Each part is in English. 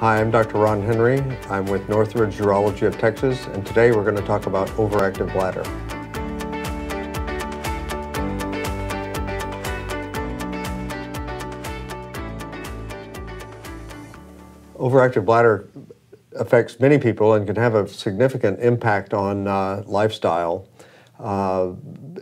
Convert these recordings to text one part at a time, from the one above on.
Hi, I'm Dr. Ron Henry. I'm with Northwoods Urology of Texas, and today we're going to talk about overactive bladder. Overactive bladder affects many people and can have a significant impact on lifestyle.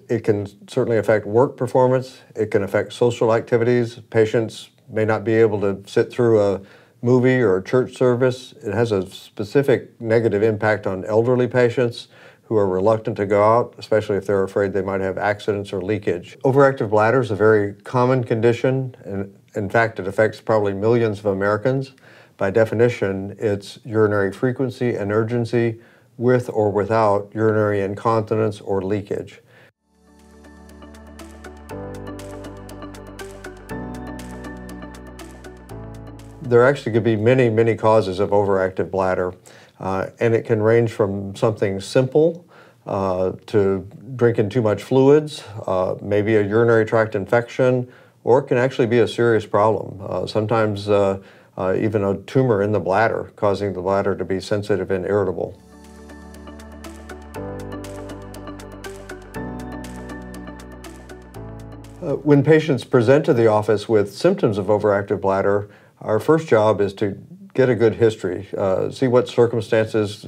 It can certainly affect work performance. It can affect social activities. Patients may not be able to sit through a movie or a church service. It has a specific negative impact on elderly patients who are reluctant to go out, especially if they're afraid they might have accidents or leakage. Overactive bladder is a very common condition, and in fact, it affects probably millions of Americans. By definition, it's urinary frequency and urgency with or without urinary incontinence or leakage. There actually could be many, many causes of overactive bladder, and it can range from something simple to drinking too much fluids, maybe a urinary tract infection, or it can actually be a serious problem. Sometimes even a tumor in the bladder, causing the bladder to be sensitive and irritable. When patients present to the office with symptoms of overactive bladder, our first job is to get a good history, see what circumstances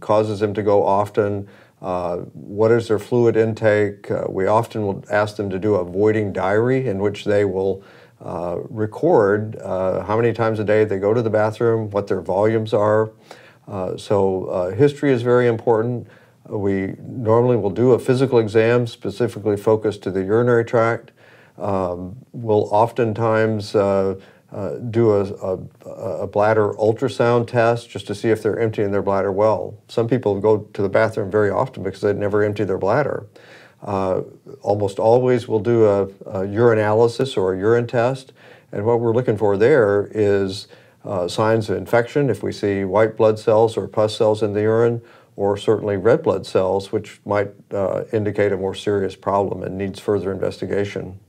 causes them to go often, what is their fluid intake. We often will ask them to do a voiding diary in which they will record how many times a day they go to the bathroom, what their volumes are. History is very important. We normally will do a physical exam specifically focused to the urinary tract. We'll oftentimes do a bladder ultrasound test just to see if they're emptying their bladder well. Some people go to the bathroom very often because they never empty their bladder. Almost always we'll do a urinalysis or a urine test, and what we're looking for there is signs of infection, if we see white blood cells or pus cells in the urine, or certainly red blood cells, which might indicate a more serious problem and needs further investigation.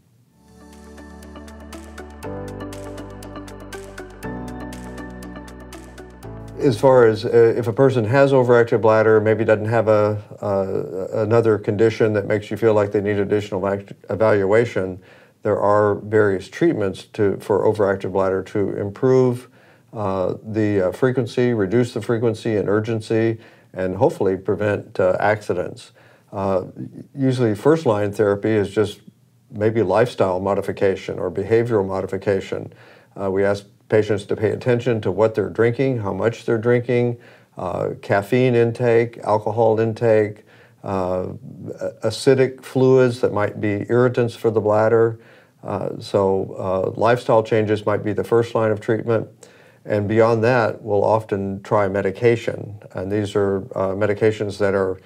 As far as if a person has overactive bladder, maybe doesn't have another condition that makes you feel like they need additional evaluation, there are various treatments for overactive bladder to improve the frequency, reduce the frequency and urgency, and hopefully prevent accidents. Usually first-line therapy is just maybe lifestyle modification or behavioral modification. We ask patients to pay attention to what they're drinking, how much they're drinking, caffeine intake, alcohol intake, acidic fluids that might be irritants for the bladder. Lifestyle changes might be the first line of treatment. And beyond that, we'll often try medication. And these are medications that are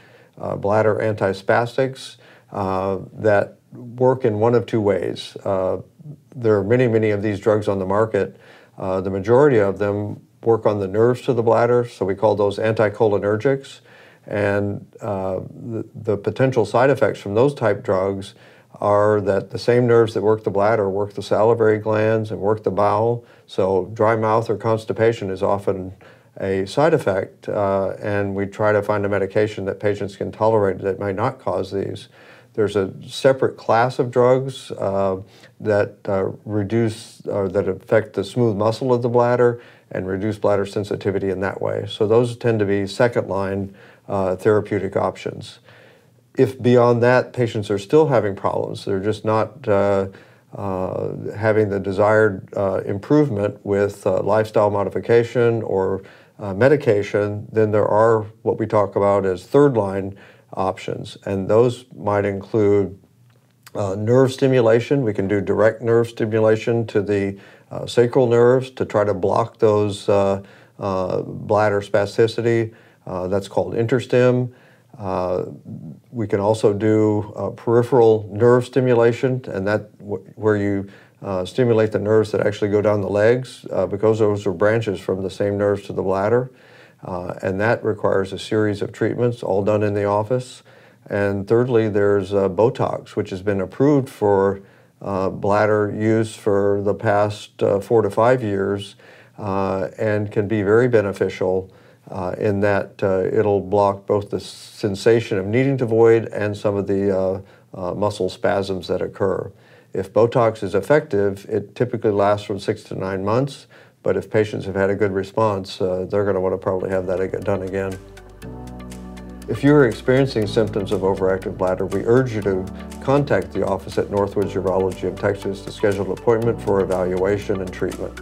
bladder antispastic that work in one of two ways. There are many, many of these drugs on the market. The majority of them work on the nerves to the bladder, so we call those anticholinergics. And the potential side effects from those type drugs are that the same nerves that work the bladder work the salivary glands and work the bowel. So dry mouth or constipation is often a side effect, and we try to find a medication that patients can tolerate that may not cause these. There's a separate class of drugs that reduce or that affect the smooth muscle of the bladder and reduce bladder sensitivity in that way. So those tend to be second-line therapeutic options. If beyond that, patients are still having problems, they're just not having the desired improvement with lifestyle modification or medication, then there are what we talk about as third-line options, and those might include nerve stimulation. We can do direct nerve stimulation to the sacral nerves to try to block those bladder spasticity. That's called interstim. We can also do peripheral nerve stimulation, and that where you stimulate the nerves that actually go down the legs, because those are branches from the same nerves to the bladder. And that requires a series of treatments, all done in the office. And thirdly, there's Botox, which has been approved for bladder use for the past 4 to 5 years. and can be very beneficial in that it'll block both the sensation of needing to void and some of the muscle spasms that occur. If Botox is effective, it typically lasts from 6 to 9 months, but if patients have had a good response, they're going to want to probably have that done again. If you're experiencing symptoms of overactive bladder, we urge you to contact the office at Northwoods Urology of Texas to schedule an appointment for evaluation and treatment.